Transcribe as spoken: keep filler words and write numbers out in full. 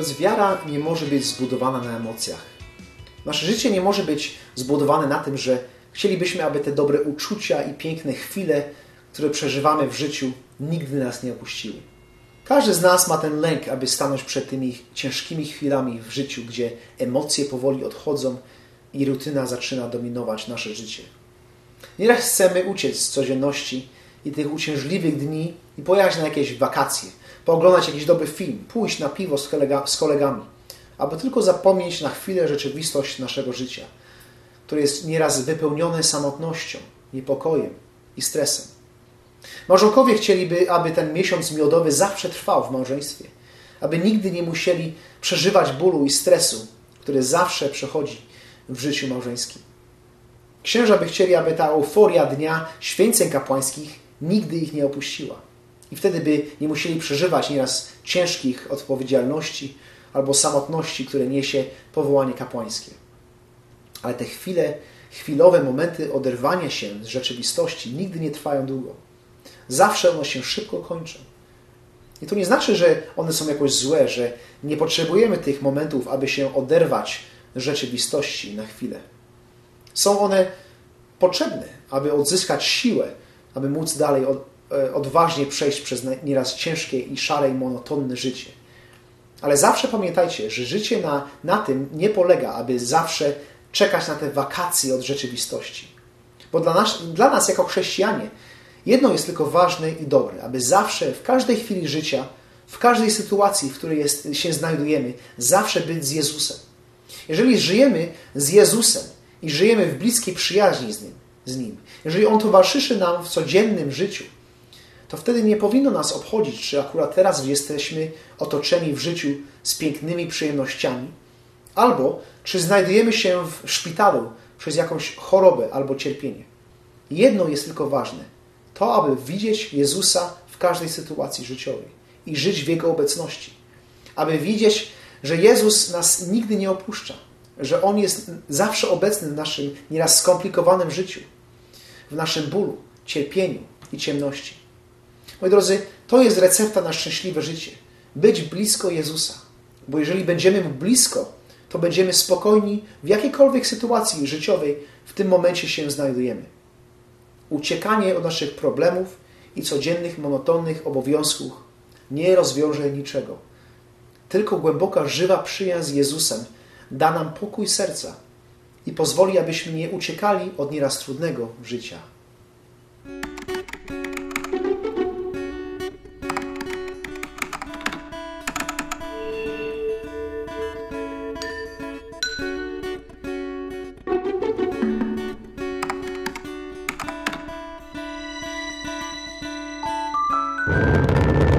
Natomiast wiara nie może być zbudowana na emocjach. Nasze życie nie może być zbudowane na tym, że chcielibyśmy, aby te dobre uczucia i piękne chwile, które przeżywamy w życiu, nigdy nas nie opuściły. Każdy z nas ma ten lęk, aby stanąć przed tymi ciężkimi chwilami w życiu, gdzie emocje powoli odchodzą i rutyna zaczyna dominować nasze życie. Nieraz chcemy uciec z codzienności i tych uciążliwych dni i pojechać na jakieś wakacje, pooglądać jakiś dobry film, pójść na piwo z, kolega, z kolegami, aby tylko zapomnieć na chwilę rzeczywistość naszego życia, które jest nieraz wypełnione samotnością, niepokojem i stresem. Małżonkowie chcieliby, aby ten miesiąc miodowy zawsze trwał w małżeństwie, aby nigdy nie musieli przeżywać bólu i stresu, który zawsze przechodzi w życiu małżeńskim. Księża by chcieli, aby ta euforia dnia święceń kapłańskich nigdy ich nie opuściła i wtedy by nie musieli przeżywać nieraz ciężkich odpowiedzialności albo samotności, które niesie powołanie kapłańskie. Ale te chwile, chwilowe momenty oderwania się z rzeczywistości nigdy nie trwają długo. Zawsze one się szybko kończą. I to nie znaczy, że one są jakoś złe, że nie potrzebujemy tych momentów, aby się oderwać z rzeczywistości na chwilę. Są one potrzebne, aby odzyskać siłę, aby móc dalej odważnie przejść przez nieraz ciężkie i szare i monotonne życie. Ale zawsze pamiętajcie, że życie na, na tym nie polega, aby zawsze czekać na te wakacje od rzeczywistości. Bo dla nas, dla nas jako chrześcijanie jedno jest tylko ważne i dobre, aby zawsze, w każdej chwili życia, w każdej sytuacji, w której jest, się znajdujemy, zawsze być z Jezusem. Jeżeli żyjemy z Jezusem i żyjemy w bliskiej przyjaźni z Nim, z Nim, jeżeli On towarzyszy nam w codziennym życiu, to wtedy nie powinno nas obchodzić, czy akurat teraz jesteśmy otoczeni w życiu z pięknymi przyjemnościami, albo czy znajdujemy się w szpitalu przez jakąś chorobę albo cierpienie. Jedno jest tylko ważne. To, aby widzieć Jezusa w każdej sytuacji życiowej i żyć w Jego obecności. Aby widzieć, że Jezus nas nigdy nie opuszcza, że On jest zawsze obecny w naszym nieraz skomplikowanym życiu, w naszym bólu, cierpieniu i ciemności. Moi drodzy, to jest recepta na szczęśliwe życie. Być blisko Jezusa. Bo jeżeli będziemy Mu blisko, to będziemy spokojni w jakiejkolwiek sytuacji życiowej w tym momencie się znajdujemy. Uciekanie od naszych problemów i codziennych, monotonnych obowiązków nie rozwiąże niczego. Tylko głęboka, żywa przyjaźń z Jezusem da nam pokój serca i pozwoli, abyśmy nie uciekali od nieraz trudnego życia. Thank you.